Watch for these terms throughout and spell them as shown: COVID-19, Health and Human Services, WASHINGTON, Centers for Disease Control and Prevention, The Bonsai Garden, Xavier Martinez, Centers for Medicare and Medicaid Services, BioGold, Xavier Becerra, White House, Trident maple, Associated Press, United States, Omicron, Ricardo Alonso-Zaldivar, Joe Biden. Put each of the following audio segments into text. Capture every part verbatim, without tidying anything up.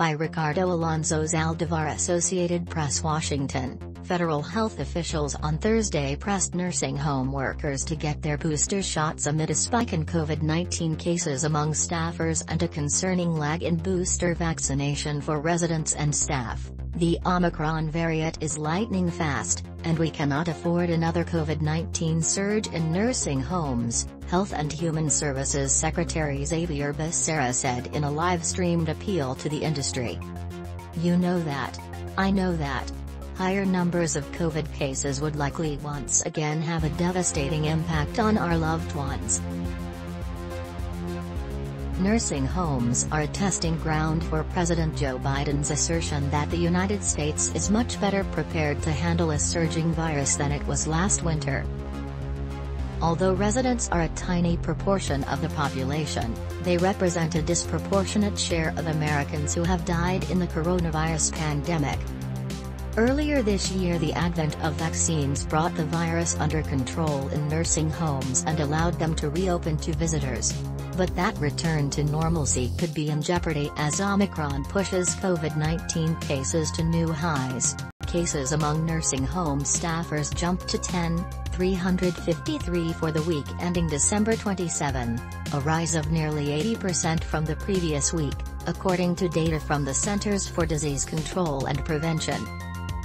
by Ricardo Alonso-Zaldivar, Associated Press, Washington. Federal health officials on Thursday pressed nursing home workers to get their booster shots amid a spike in COVID nineteen cases among staffers and a concerning lag in booster vaccination for residents and staff. The Omicron variant is lightning fast, and we cannot afford another COVID nineteen surge in nursing homes, Health and Human Services Secretary Xavier Becerra said in a live-streamed appeal to the industry. You know that. I know that. Higher numbers of COVID cases would likely once again have a devastating impact on our loved ones. Nursing homes are a testing ground for President Joe Biden's assertion that the United States is much better prepared to handle a surging virus than it was last winter. Although residents are a tiny proportion of the population, they represent a disproportionate share of Americans who have died in the coronavirus pandemic. Earlier this year, the advent of vaccines brought the virus under control in nursing homes and allowed them to reopen to visitors. But that return to normalcy could be in jeopardy as Omicron pushes COVID nineteen cases to new highs. Cases among nursing home staffers jumped to ten thousand three hundred fifty-three for the week ending December twenty-seventh, a rise of nearly eighty percent from the previous week, according to data from the Centers for Disease Control and Prevention.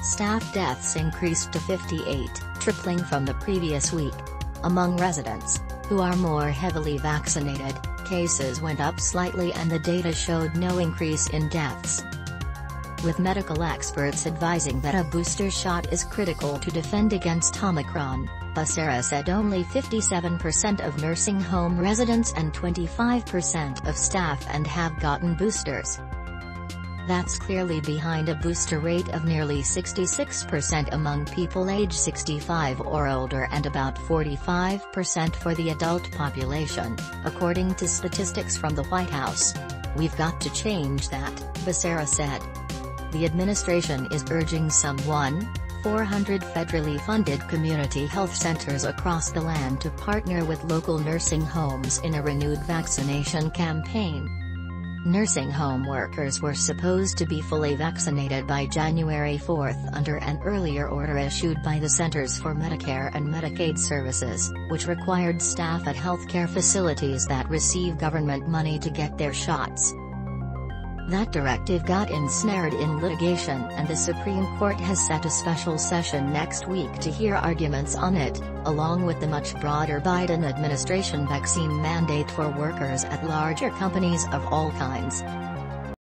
Staff deaths increased to fifty-eight, tripling from the previous week. Among residents, who are more heavily vaccinated, cases went up slightly and the data showed no increase in deaths. With medical experts advising that a booster shot is critical to defend against Omicron, Becerra said only fifty-seven percent of nursing home residents and twenty-five percent of staff and have gotten boosters. That's clearly behind a booster rate of nearly sixty-six percent among people age sixty-five or older and about forty-five percent for the adult population, according to statistics from the White House. We've got to change that, Becerra said. The administration is urging some one thousand four hundred federally funded community health centers across the land to partner with local nursing homes in a renewed vaccination campaign. Nursing home workers were supposed to be fully vaccinated by January fourth under an earlier order issued by the Centers for Medicare and Medicaid Services, which required staff at healthcare facilities that receive government money to get their shots. That directive got ensnared in litigation, and the Supreme Court has set a special session next week to hear arguments on it, along with the much broader Biden administration vaccine mandate for workers at larger companies of all kinds.